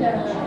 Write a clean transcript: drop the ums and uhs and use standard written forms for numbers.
Yeah.